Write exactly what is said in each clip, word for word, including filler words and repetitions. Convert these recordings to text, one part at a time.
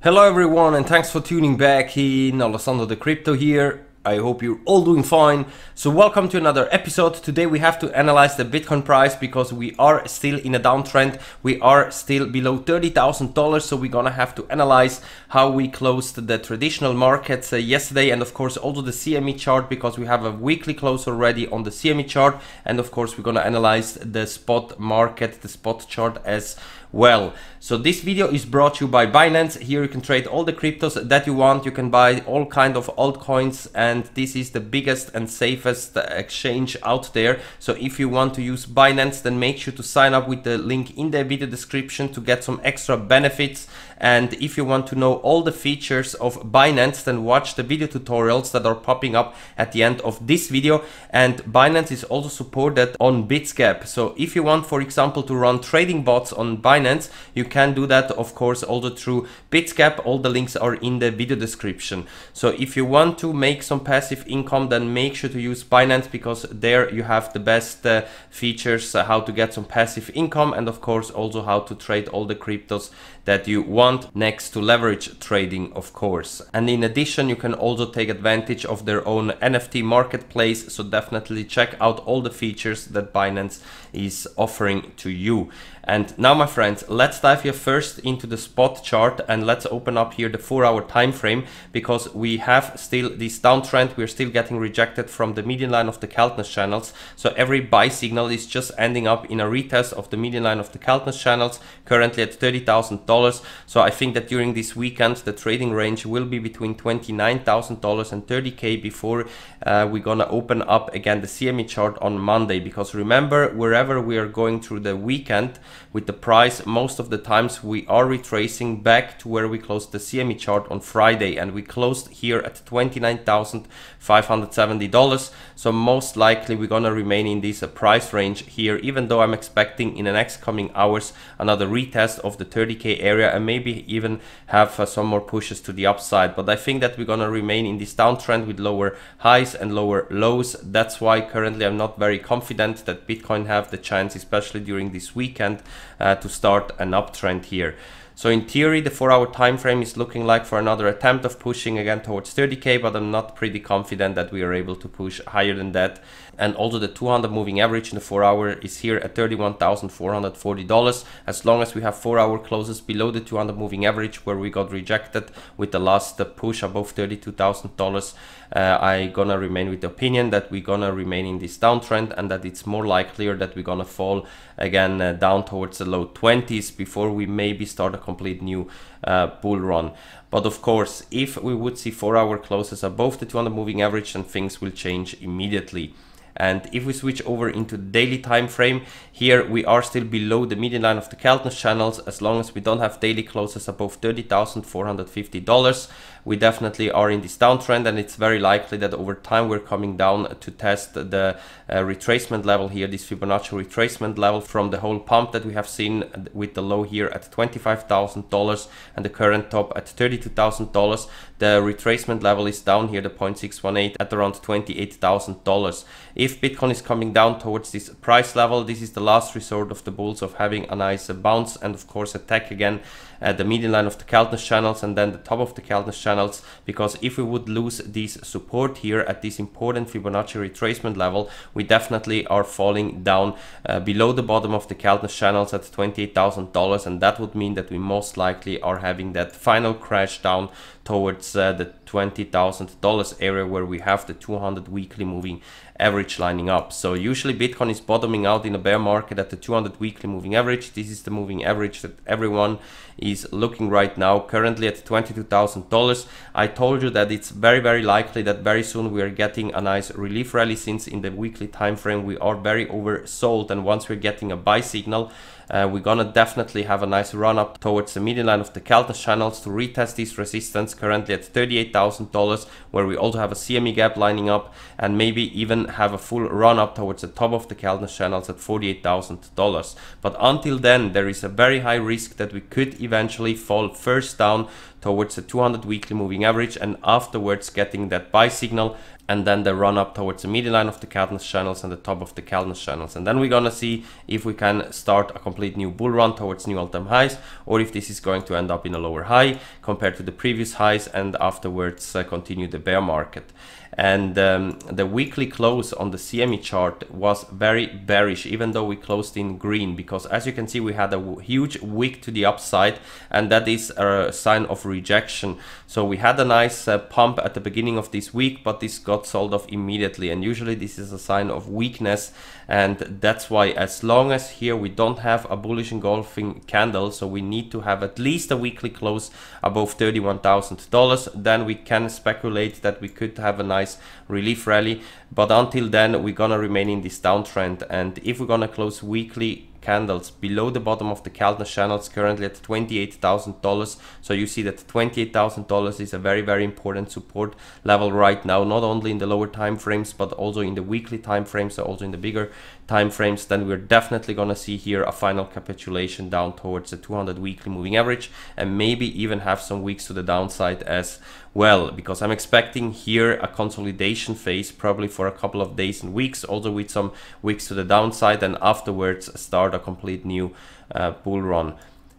Hello everyone, and thanks for tuning back in. Alessandro De Crypto here. I hope you're all doing fine. So welcome to another episode. Today we have to analyze the Bitcoin price because we are still in a downtrend. We are still below thirty thousand dollars. So we're gonna have to analyze how we closed the traditional markets uh, yesterday, and of course also the C M E chart, because we have a weekly close already on the C M E chart. And of course we're gonna analyze the spot market, the spot chart as well. So this video is brought to you by Binance. Here you can trade all the cryptos that you want. You can buy all kind of altcoins, and this is the biggest and safest exchange out there. So if you want to use Binance, then make sure to sign up with the link in the video description to get some extra benefits. And if you want to know all the features of Binance, then watch the video tutorials that are popping up at the end of this video. And Binance is also supported on Bitsgap. So if you want, for example, to run trading bots on Binance, you can do that, of course, also through Bitsgap. All the links are in the video description. So if you want to make some passive income, then make sure to use Binance, because there you have the best uh, features, uh, how to get some passive income, and of course also how to trade all the cryptos that you want, next to leverage trading, of course. And in addition, you can also take advantage of their own N F T marketplace. So definitely check out all the features that Binance is offering to you. And now, my friends, let's dive here first into the spot chart, and let's open up here the four hour time frame, because we have still this downtrend. We're still getting rejected from the median line of the Keltner channels. So every buy signal is just ending up in a retest of the median line of the Keltner channels, currently at thirty thousand dollars. So I think that during this weekend the trading range will be between twenty-nine thousand dollars and thirty K before uh, we're gonna open up again the C M E chart on Monday, because remember, wherever we are going through the weekend with the price, most of the times we are retracing back to where we closed the C M E chart on Friday, and we closed here at twenty-nine thousand five hundred seventy dollars. So most likely we're gonna remain in this uh, price range here, even though I'm expecting in the next coming hours another retest of the thirty K area, and maybe even have uh, some more pushes to the upside. But I think that we're gonna remain in this downtrend with lower highs and lower lows. That's why currently I'm not very confident that Bitcoin have the chance, especially during this weekend, uh, to start an uptrend here. So in theory, the four hour time frame is looking like for another attempt of pushing again towards thirty K, but I'm not pretty confident that we are able to push higher than that. And also the two hundred moving average in the four hour is here at thirty-one thousand four hundred forty dollars. As long as we have four hour closes below the two hundred moving average, where we got rejected with the last push above thirty-two thousand dollars, uh, I'm gonna remain with the opinion that we're gonna remain in this downtrend, and that it's more likelier that we're gonna fall again uh, down towards the low twenties before we maybe start a complete new uh, bull run. But of course, if we would see four hour closes above the two hundred moving average, then things will change immediately. And if we switch over into the daily time frame, here we are still below the median line of the Keltner channels. As long as we don't have daily closes above thirty thousand four hundred fifty dollars, we definitely are in this downtrend, and it's very likely that over time we're coming down to test the uh, retracement level here, this Fibonacci retracement level from the whole pump that we have seen, with the low here at twenty-five thousand dollars and the current top at thirty-two thousand dollars. The retracement level is down here, the zero point six one eight, at around twenty-eight thousand dollars. If Bitcoin is coming down towards this price level, this is the last resort of the bulls of having a nice bounce, and of course attack again at the median line of the Keltner channels and then the top of the Keltner channels, because if we would lose this support here at this important Fibonacci retracement level, we definitely are falling down uh, below the bottom of the Keltner channels at twenty-eight thousand dollars, and that would mean that we most likely are having that final crash down towards uh, the twenty thousand dollars area, where we have the two hundred weekly moving average lining up. So usually Bitcoin is bottoming out in a bear market at the two hundred weekly moving average. This is the moving average that everyone is looking right now, currently at twenty-two thousand dollars. I told you that it's very, very likely that very soon we are getting a nice relief rally, since in the weekly time frame we are very oversold, and once we're getting a buy signal, uh, we're gonna definitely have a nice run up towards the median line of the Keltner channels to retest this resistance, currently at thirty-eight thousand dollars, where we also have a C M E gap lining up, and maybe even have a full run up towards the top of the Keltner channels at forty-eight thousand dollars. But until then, there is a very high risk that we could eventually fall first down towards the two hundred weekly moving average, and afterwards getting that buy signal and then the run up towards the midline of the Keltner channels and the top of the Keltner channels. And then we're gonna see if we can start a complete new bull run towards new all-time highs, or if this is going to end up in a lower high compared to the previous highs, and afterwards uh, continue the bear market. And um, the weekly close on the C M E chart was very bearish, even though we closed in green, because as you can see, we had a huge wick to the upside, and that is a sign of rejection. So we had a nice uh, pump at the beginning of this week, but this got sold off immediately, and usually this is a sign of weakness. And that's why, as long as here we don't have a bullish engulfing candle, so we need to have at least a weekly close above thirty-one thousand dollars, then we can speculate that we could have a nice relief rally. But until then, we're gonna remain in this downtrend. And if we're gonna close weekly candles below the bottom of the Keltner channels, currently at twenty-eight thousand dollars, so you see that twenty-eight thousand dollars is a very very important support level right now, not only in the lower time frames but also in the weekly time frames, so also in the bigger time frames. Then we're definitely going to see here a final capitulation down towards the two hundred weekly moving average, and maybe even have some weeks to the downside as well, because I'm expecting here a consolidation phase probably for a couple of days and weeks, also with some weeks to the downside, and afterwards start a complete new uh, bull run.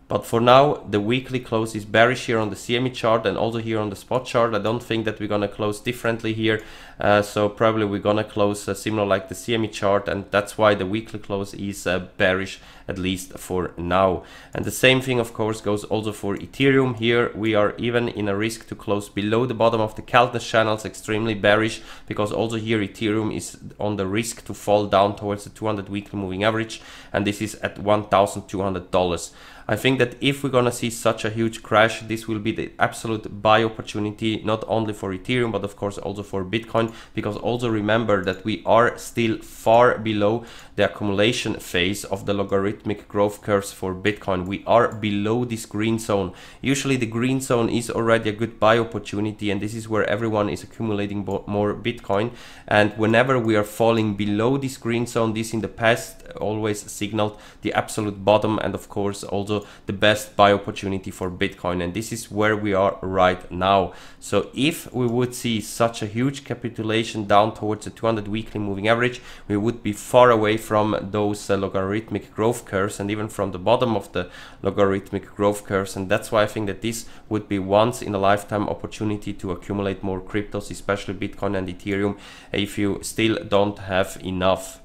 But for now, the weekly close is bearish here on the C M E chart and also here on the spot chart. I don't think that we're going to close differently here. Uh, so probably we're going to close uh, similar like the C M E chart, and that's why the weekly close is uh, bearish, at least for now. And the same thing, of course, goes also for Ethereum. Here we are even in a risk to close below the bottom of the Keltner channels, extremely bearish, because also here Ethereum is on the risk to fall down towards the two hundred weekly moving average, and this is at one thousand two hundred dollars. I think that if we're going to see such a huge crash, this will be the absolute buy opportunity, not only for Ethereum, but of course also for Bitcoin, because also remember that we are still far below the accumulation phase of the logarithmic growth curves for Bitcoin. We are below this green zone. Usually the green zone is already a good buy opportunity, and this is where everyone is accumulating more Bitcoin. And whenever we are falling below this green zone, this in the past always signaled the absolute bottom, and of course also the best buy opportunity for Bitcoin. And this is where we are right now. So if we would see such a huge capitulation down towards the two hundred weekly moving average, we would be far away from those uh, logarithmic growth curves, and even from the bottom of the logarithmic growth curves. And that's why I think that this would be once in a lifetime opportunity to accumulate more cryptos, especially Bitcoin and Ethereum, if you still don't have enough.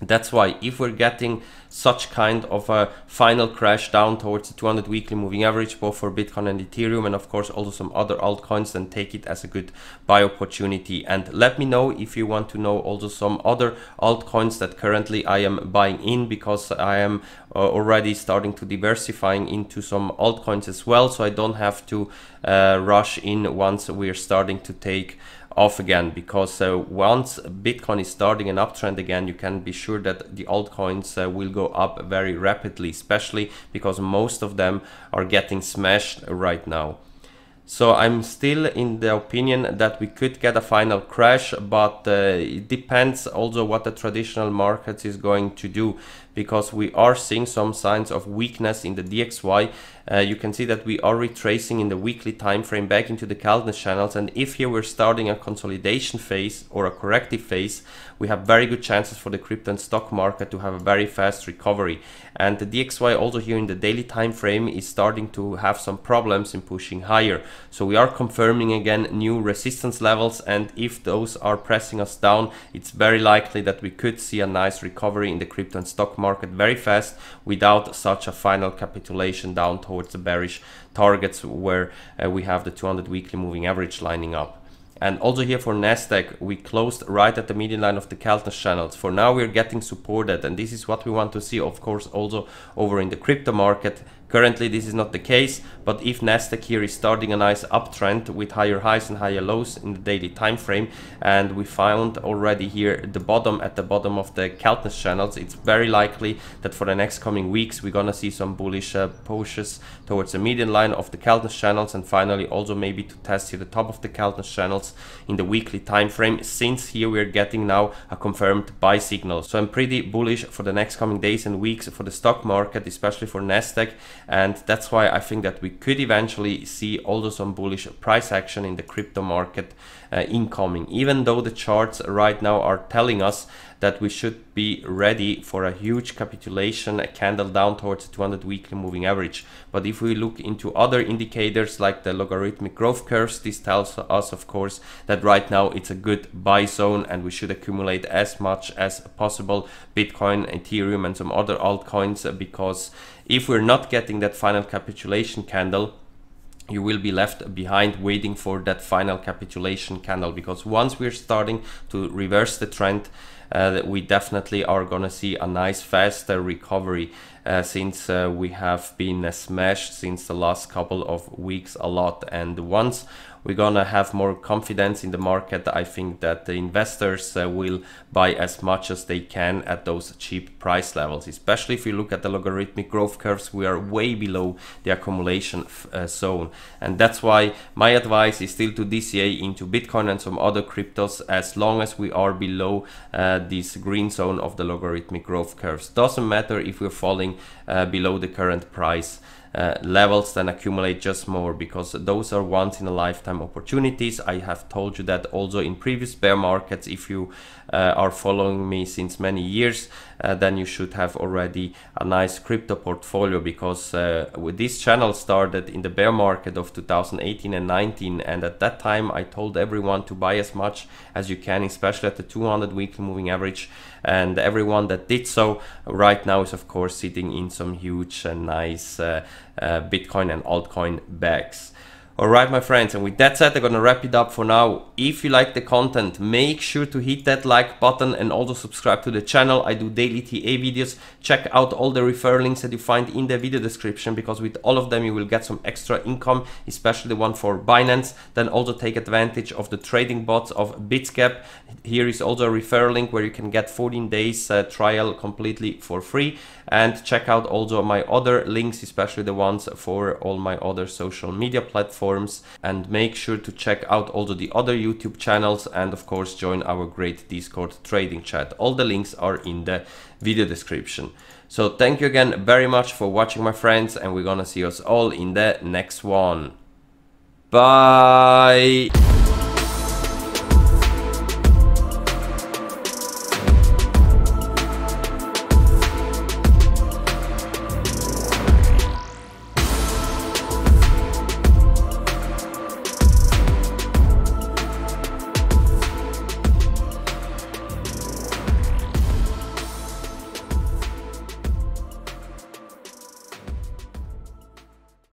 That's why if we're getting such kind of a final crash down towards the two hundred weekly moving average, both for Bitcoin and Ethereum, and of course also some other altcoins, then take it as a good buy opportunity. And let me know if you want to know also some other altcoins that currently I am buying in, because I am uh, already starting to diversifying into some altcoins as well, so I don't have to uh, rush in once we're starting to take off again, because uh, once Bitcoin is starting an uptrend again, you can be sure that the altcoins uh, will go up very rapidly, especially because most of them are getting smashed right now. So I'm still in the opinion that we could get a final crash, but uh, it depends also what the traditional markets is going to do, because we are seeing some signs of weakness in the D X Y. Uh, you can see that we are retracing in the weekly time frame back into the Keltner channels, and if here we're starting a consolidation phase or a corrective phase, we have very good chances for the crypto and stock market to have a very fast recovery. And the D X Y also here in the daily time frame is starting to have some problems in pushing higher. So we are confirming again new resistance levels, and if those are pressing us down, it's very likely that we could see a nice recovery in the crypto and stock market very fast, without such a final capitulation down towards the bearish targets where uh, we have the two hundred weekly moving average lining up. And also here for Nasdaq, we closed right at the median line of the Keltner channels. For now, we're getting supported, and this is what we want to see, of course, also over in the crypto market. Currently, this is not the case, but if Nasdaq here is starting a nice uptrend with higher highs and higher lows in the daily time frame, and we found already here the bottom at the bottom of the Keltner channels, it's very likely that for the next coming weeks, we're gonna see some bullish uh, pushes towards the median line of the Keltner channels, and finally also maybe to test here the top of the Keltner channels in the weekly time frame, since here we're getting now a confirmed buy signal. So I'm pretty bullish for the next coming days and weeks for the stock market, especially for Nasdaq. And that's why I think that we could eventually see also some bullish price action in the crypto market uh, incoming, even though the charts right now are telling us that we should be ready for a huge capitulation, a candle down towards the two hundred weekly moving average. But if we look into other indicators like the logarithmic growth curves, this tells us, of course, that right now it's a good buy zone and we should accumulate as much as possible Bitcoin, Ethereum and some other altcoins, because if we're not getting that final capitulation candle, you will be left behind waiting for that final capitulation candle, because once we're starting to reverse the trend, uh, we definitely are gonna see a nice faster recovery, uh, since uh, we have been uh, smashed since the last couple of weeks a lot. And once we're gonna have more confidence in the market, I think that the investors uh, will buy as much as they can at those cheap price levels, especially if you look at the logarithmic growth curves. We are way below the accumulation uh, zone, and that's why my advice is still to D C A into Bitcoin and some other cryptos as long as we are below uh, this green zone of the logarithmic growth curves. Doesn't matter if we're falling uh, below the current price Uh, levels, then accumulate just more, because those are once in a lifetime opportunities. I have told you that also in previous bear markets. If you uh, are following me since many years, uh, then you should have already a nice crypto portfolio, because uh, with this channel started in the bear market of two thousand eighteen and nineteen, and at that time I told everyone to buy as much as you can, especially at the two hundred weekly moving average, and everyone that did so right now is of course sitting in some huge and uh, nice uh, Uh, Bitcoin and altcoin bags. Alright my friends, and with that said, I'm gonna wrap it up for now. If you like the content, make sure to hit that like button and also subscribe to the channel. I do daily T A videos. Check out all the referral links that you find in the video description, because with all of them you will get some extra income, especially the one for Binance. Then also take advantage of the trading bots of Bitsgap. Here is also a referral link where you can get fourteen days uh, trial completely for free. And check out also my other links, especially the ones for all my other social media platforms. And make sure to check out also the other YouTube channels, and of course join our great Discord trading chat. All the links are in the video description. So thank you again very much for watching my friends, and we're gonna see us all in the next one. Bye!